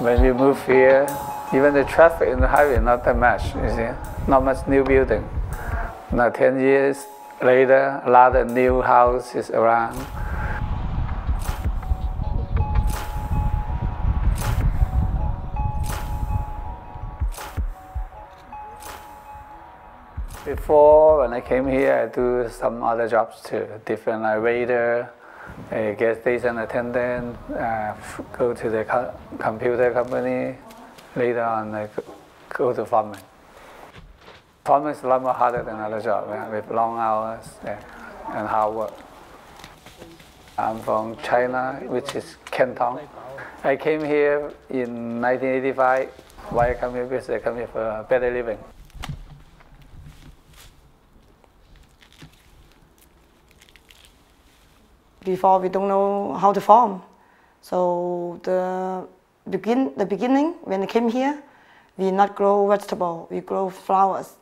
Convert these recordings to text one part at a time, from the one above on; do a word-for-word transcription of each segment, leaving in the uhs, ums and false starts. When you move here, even the traffic in the highway, not that much, you see. Not much new building. Now ten years later, a lot of new houses around. Before, when I came here, I do some other jobs too. Different, like waiter, a gas station attendant, uh, go to the co computer company. Later on, I go to farming. Farming is a lot more harder than other jobs, yeah, with long hours yeah, and hard work. I'm from China, which is Canton. I came here in nineteen eighty-five. Why I come here? Because I come here for a better living. Before, we don't know how to farm, so the begin the beginning when I came here, we not grow vegetable, we grow flowers,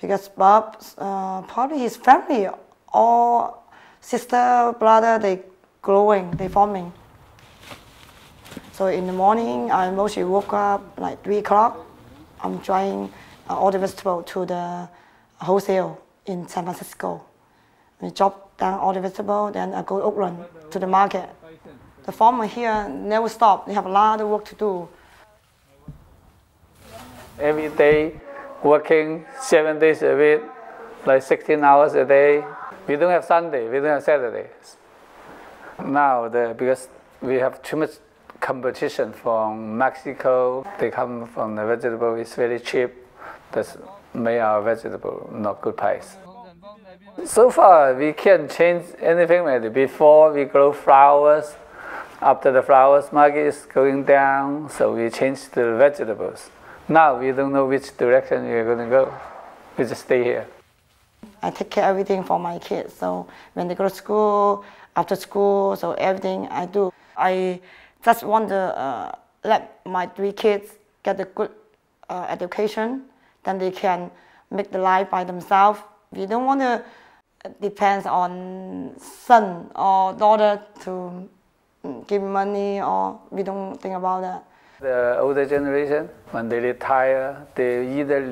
because Bob's uh, probably his family, all sister brother, they growing, they farming. So in the morning, I mostly woke up like three o'clock. I'm drying uh, all the vegetable to the wholesale in San Francisco. We drop down all the vegetables, then I go to Oakland, to the market. The farmer here never stop. They have a lot of work to do. Every day, working seven days a week, like sixteen hours a day. We don't have Sunday, we don't have Saturdays. Now, the, because we have too much competition from Mexico, they come from the vegetable, it's very cheap. That's made our vegetable not good price. So far, we can't change anything like that. Before, we grow flowers. After the flowers market is going down, so we change to the vegetables. Now, we don't know which direction we're going to go. We just stay here. I take care of everything for my kids. So when they go to school, after school, so everything I do. I just want to uh, let my three kids get a good uh, education. Then they can make the life by themselves. We don't want to depend on son or daughter to give money, or we don't think about that. The older generation, when they retire, they either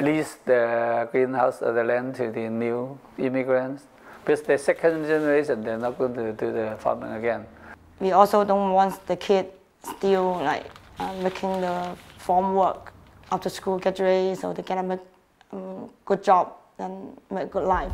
lease the greenhouse or the land to the new immigrants. Because the second generation, they're not going to do the farming again. We also don't want the kid still like uh, making the farm work after school graduate, so they can make a um, good job and make a good life.